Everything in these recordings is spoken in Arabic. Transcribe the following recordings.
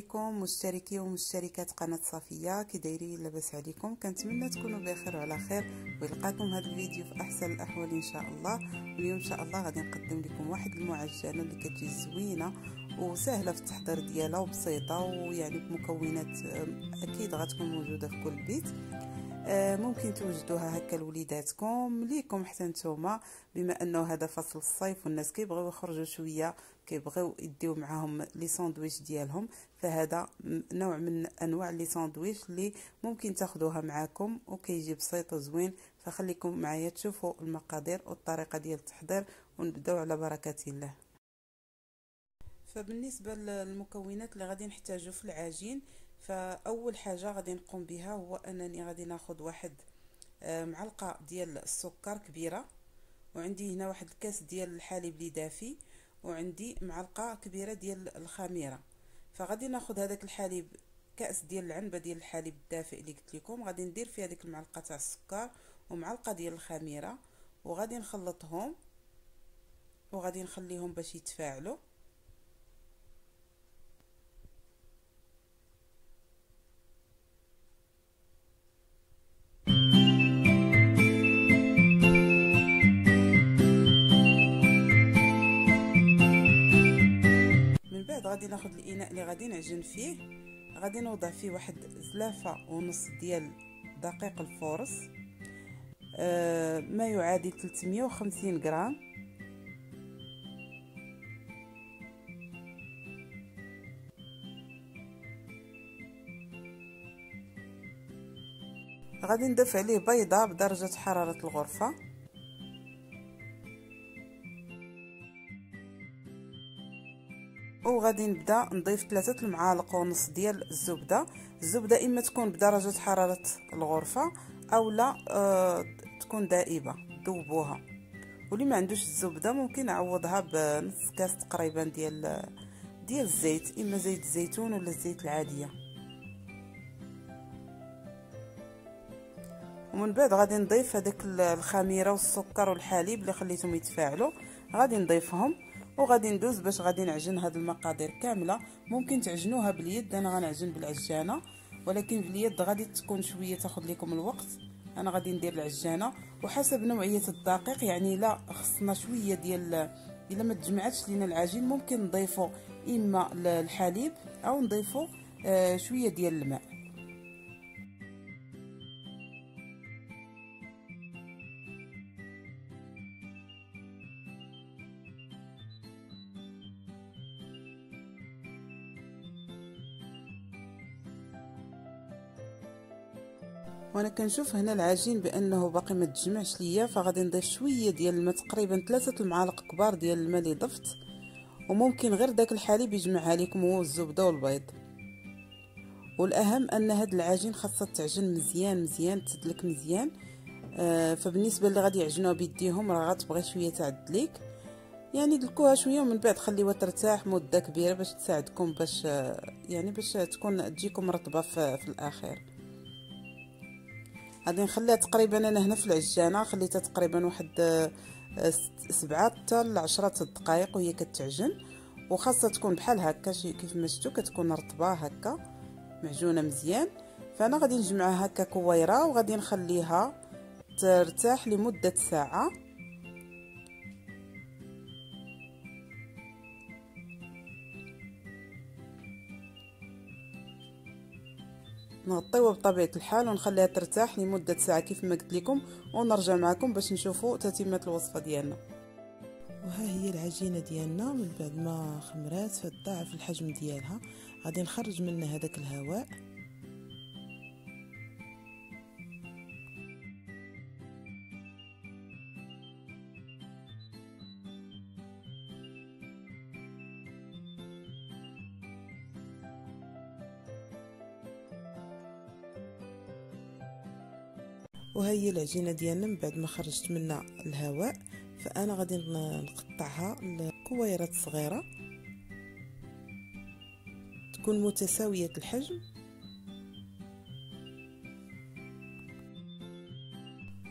عليكم مشتركي ومشتركات قناه صفيه، كي دايرين؟ لاباس عليكم؟ كنتمنى تكونوا بخير وعلى خير، ويلقاكم هذا الفيديو في احسن الاحوال ان شاء الله. واليوم ان شاء الله غادي نقدم لكم واحد المعجنه اللي كتجي زوينه وسهله في التحضير ديالها وبسيطه، ويعني بمكونات اكيد غتكون موجوده في كل بيت. ممكن توجدوها هكا لوليداتكم ليكم حتى نتوما، بما انه هذا فصل الصيف والناس كيبغيو يخرجوا شويه، كيبغيو يديو معاهم لي ساندويتش ديالهم، فهذا نوع من انواع لي ساندويتش اللي ممكن تاخذوها معاكم وكيجي بسيط وزوين. فخليكم معايا تشوفوا المقادير والطريقه ديال التحضير ونبداو على بركه الله. فبالنسبه للمكونات اللي غادي نحتاجو في العجين، فاول حاجه غادي نقوم بها هو انني غادي ناخذ واحد معلقه ديال السكر كبيره، وعندي هنا واحد الكاس ديال الحليب اللي دافي، وعندي معلقه كبيره ديال الخميره. فغادي ناخذ هذاك الحليب، كاس ديال العنبه ديال الحليب الدافئ اللي قلت لكم، غادي ندير فيها هذيك المعلقه تاع السكر ومعلقه ديال الخميره، وغادي نخلطهم وغادي نخليهم باش يتفاعلوا. غادي ناخذ الاناء اللي غادي نعجن فيه، غادي نوضع فيه واحد زلافه ونص ديال دقيق الفورص، ما يعادل 350 غرام. غادي نضيف عليه بيضه بدرجه حراره الغرفه، وغادي نبدا نضيف 3 معالق ونص ديال الزبده. الزبده اما تكون بدرجه حراره الغرفه اولا تكون دائبه، ذوبوها. واللي ما عندوش الزبده ممكن نعوضها بنص كاس تقريبا ديال الزيت، اما زيت الزيتون ولا الزيت العاديه. ومن بعد غادي نضيف هذاك الخميره والسكر والحليب اللي خليتهم يتفاعلوا، غادي نضيفهم وغادي ندوز باش غادي نعجن هاد المقادير كامله. ممكن تعجنوها باليد، انا غنعجن بالعجانه، ولكن باليد غادي تكون شويه تاخذ لكم الوقت. انا غادي ندير العجانه وحسب نوعيه الدقيق، يعني لا خصنا شويه ديال، الا ما تجمعتش لينا العجين ممكن نضيفوا اما الحليب او نضيفوا شويه ديال الماء. وانا كنشوف هنا العجين بانه باقي ما تجمعش ليا، فغادي نضيف شويه ديال الماء، تقريبا 3 المعالق كبار ديال الماء اللي ضفت، وممكن غير داك الحليب يجمعها لكم هو الزبده والبيض. والاهم ان هاد العجين خاصه تعجن مزيان مزيان، تدلك مزيان. فبالنسبه اللي غادي يعجنوها بيديهم راه غتبغي شويه تاع الدليك، يعني دلكوها شويه ومن بعد خليوها ترتاح مده كبيره باش تساعدكم، باش يعني باش تكون تجيكم مرطبه في الاخير. غادي نخليها تقريبا، انا هنا في العجانه خليتها تقريبا واحد 7 حتى ل10 دقائق وهي كتعجن، وخاصه تكون بحال هكا كيف ما شفتوا كتكون رطبه هكا معجونه مزيان. فانا غادي نجمعها هكا كويره وغادي نخليها ترتاح لمده ساعه. نغطيوها بطبيعه الحال ونخليها ترتاح لمده ساعه كيف ما قلت لكم، ونرجع معكم باش نشوفوا تتمه الوصفه ديالنا. وها هي العجينه ديالنا من بعد ما خمرات فضاعف الحجم ديالها. غادي نخرج منها هذاك الهواء، وهي العجينه ديالنا من بعد ما خرجت منها الهواء. فانا غادي نقطعها لكويرات صغيره تكون متساويه الحجم،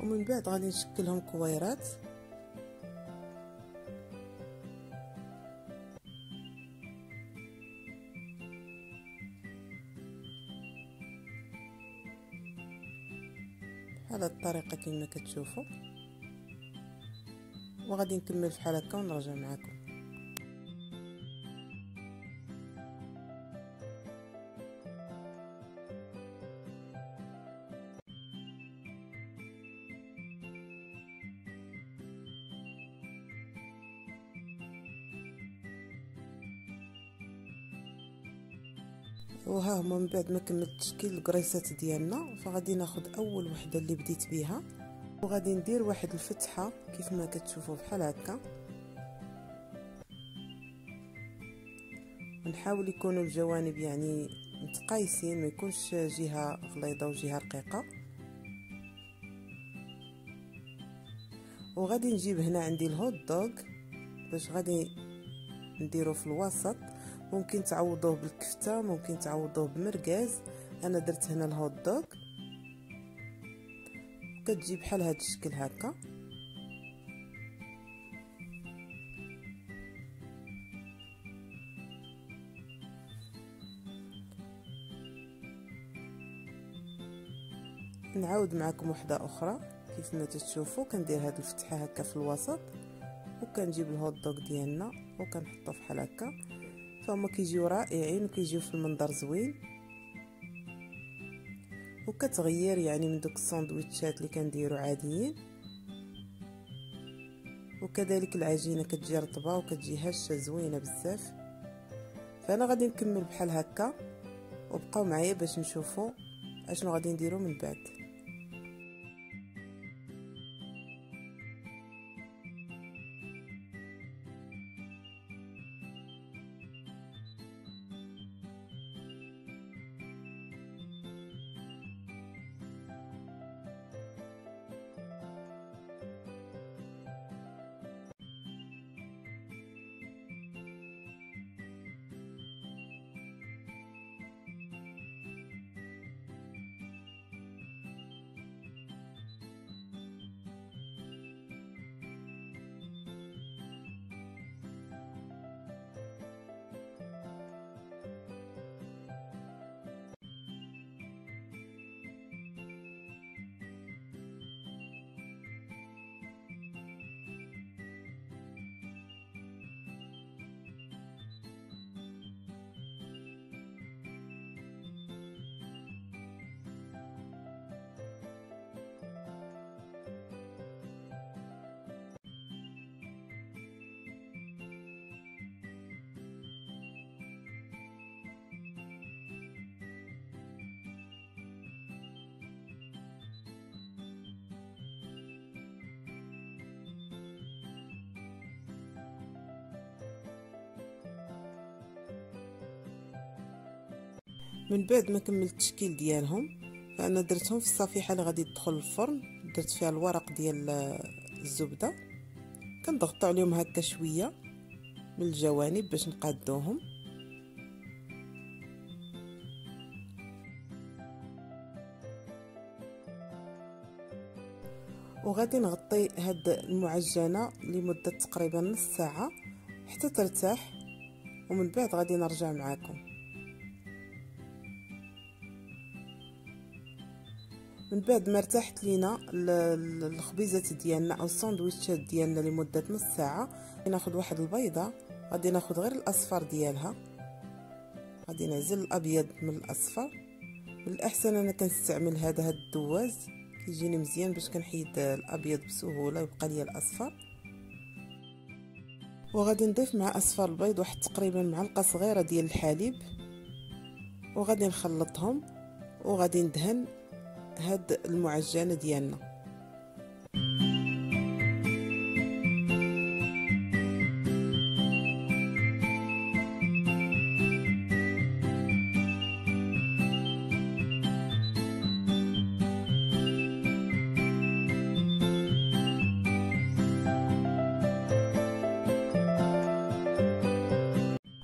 ومن بعد غادي نشكلهم كويرات. هذا الطريقه كما كتشوفوا، وغادي نكمل فحال هكا ونرجع معكم. وها هما من بعد ما كملت تشكيل الكريسات ديالنا، فغادي ناخد اول وحده اللي بديت بها وغادي ندير واحد الفتحه كيف ما كتشوفوا بحال هكا، ونحاول يكونوا الجوانب يعني متقايسين، ما يكونش جهه غليظه وجهه رقيقه. وغادي نجيب هنا عندي الهوت دوغ باش غادي نديرو في الوسط، ممكن تعوضوه بالكفته، ممكن تعوضوه بمركاز. انا درت هنا الهوت دوغ كتجي بحال هذا الشكل هكا. نعاود معكم وحده اخرى كيف ما تشوفوا، كندير هذه الفتحه هكا في الوسط وكنجيب الهوت دوغ ديالنا وكنحطوه بحال هكا، فهما كيجيو رائعين وكيجيو في المنظر زوين، وكتغير يعني من دوك الساندويتشات اللي كنديرو عاديين. وكذلك العجينه كتجي رطبه وكتجي هشه زوينه بزاف. فانا غادي نكمل بحال هكا وبقاو معايا باش نشوفوا اشنو غادي نديرو من بعد. من بعد ما كملت التشكيل ديالهم، فانا درتهم في الصفيحه اللي غادي تدخل الفرن، درت فيها الورق ديال الزبده، كنضغطوا عليهم هكا شويه من الجوانب باش نقادوهم. وغادي نغطي هاد المعجنه لمده تقريبا نص ساعه حتى ترتاح، ومن بعد غادي نرجع معاكم. من بعد ما ارتاحت لينا الخبيزات ديالنا او الساندويتشات ديالنا لمده نص ساعه، ناخذ واحد البيضه، غادي ناخذ غير الاصفر ديالها، غادي نعزل الابيض من الاصفر. من الاحسن انا كنستعمل هذا الدواز كيجيني مزيان باش كنحيد الابيض بسهوله ويبقى لي الاصفر. وغادي نضيف مع اصفر البيض واحد تقريبا معلقه صغيره ديال الحليب، وغادي نخلطهم وغادي ندهن هاد المعجنة ديالنا.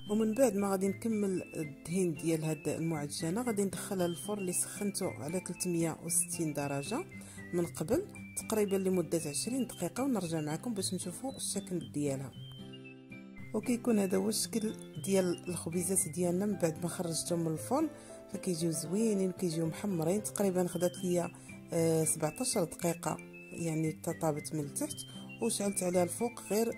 ومن بعد ما غادي نكمل الدهين ديال هاد المعجنه، غادي ندخلها للفرن اللي سخنته على 360 درجه من قبل تقريبا لمده 20 دقيقه، ونرجع معكم باش نشوفوا الشكل ديالها. وكيكون هذا هو الشكل ديال الخبيزات ديالنا من بعد ما خرجتهم من الفرن، فكيجيو زوينين وكيجيو محمرين. تقريبا خدات ليا 17 دقيقة يعني تطابت من التحت، وشعلت عليها الفوق غير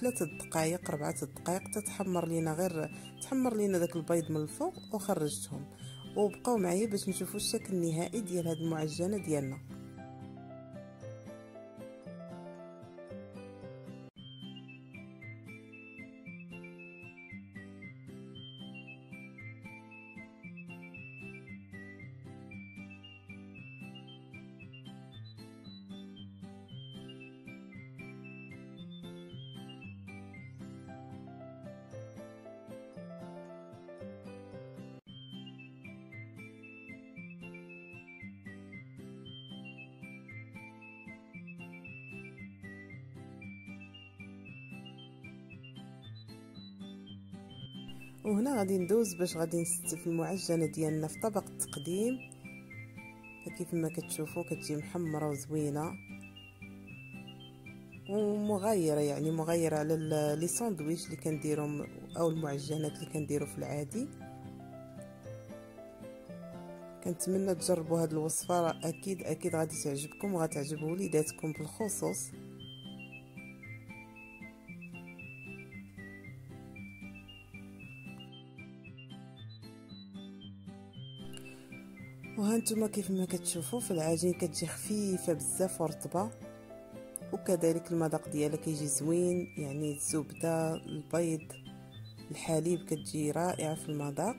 3 دقائق 4 دقائق تتحمر لينا، غير تحمر لينا داك البيض من الفوق وخرجتهم، وبقاو معايا باش نشوفوا الشكل النهائي ديال هاد المعجنه ديالنا. وهنا غادي ندوز باش غادي نستف المعجنه ديالنا في طبق التقديم. كيف ما كتشوفوا كتجي محمره وزوينه ومغيره، يعني مغيره على لي ساندويتش اللي كنديرهم او المعجنات اللي كنديرو في العادي. كنتمنى تجربوا هاد الوصفه، راه اكيد غادي تعجبكم وغتعجب وليداتكم بالخصوص. وهانتوما كيف ما كتشوفوا في العجين كتجي خفيفه بزاف ورطبه، وكذلك المذاق ديالها كيجي زوين، يعني الزبده البيض الحليب كتجي رائعه في المذاق.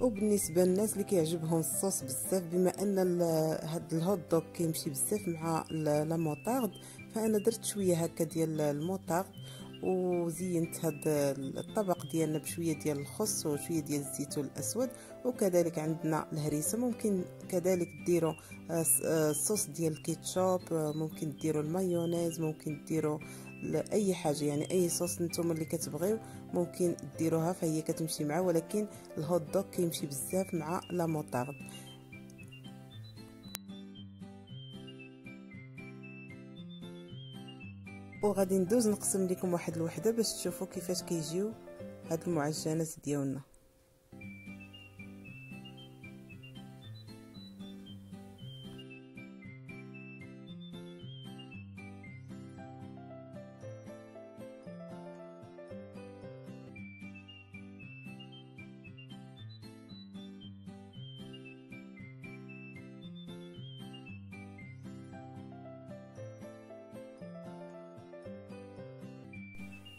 وبالنسبه للناس اللي كيعجبهم الصوص بزاف، بما ان هاد الهوت دوغ كيمشي بزاف مع لا موطارد، فانا درت شويه هكا ديال الموطارد وزينت هاد الطبق ديالنا بشويه ديال الخس وشويه ديال الزيتون الاسود، وكذلك عندنا الهريسه. ممكن كذلك ديروا الصوص ديال الكيتشوب، ممكن ديروا المايونيز، ممكن ديروا اي حاجه، يعني اي صوص نتوما اللي كتبغيو ممكن ديروها، فهي كتمشي معاه. ولكن الهوت دوغ كيمشي بزاف مع لا موطارد. وغادي ندوز نقسم لكم واحد الوحده باش تشوفوا كيفاش كيجيو هاد المعجنات ديالنا.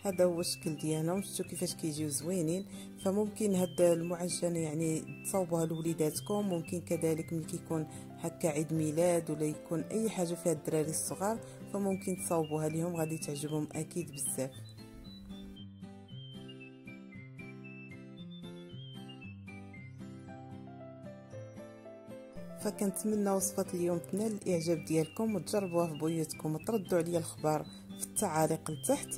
هذا هو الشكل ديالهم، شفتوا كيفاش كيجيو زوينين. فممكن هاد المعجنه يعني تصاوبوها لوليداتكم، ممكن كذلك ملي كيكون هكا عيد ميلاد ولا يكون اي حاجه فيها الدراري الصغار، فممكن تصاوبوها ليهم غادي تعجبهم اكيد بزاف. فكنتمنى وصفه اليوم تنال الاعجاب ديالكم وتجربوها في بيوتكم، وتردوا عليا الخبر في التعاليق لتحت.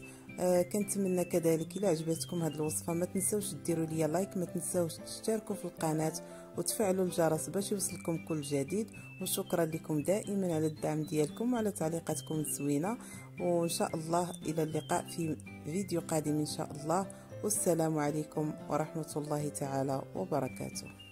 كنتمنى كذلك الى عجبتكم هذه الوصفه ما تنساوش ديروا لي لايك، ما تنساوش تشتركوا في القناه وتفعلوا الجرس باش يوصلكم كل جديد. وشكرا لكم دائما على الدعم ديالكم وعلى تعليقاتكم الزوينه، وان شاء الله الى اللقاء في فيديو قادم ان شاء الله. والسلام عليكم ورحمه الله تعالى وبركاته.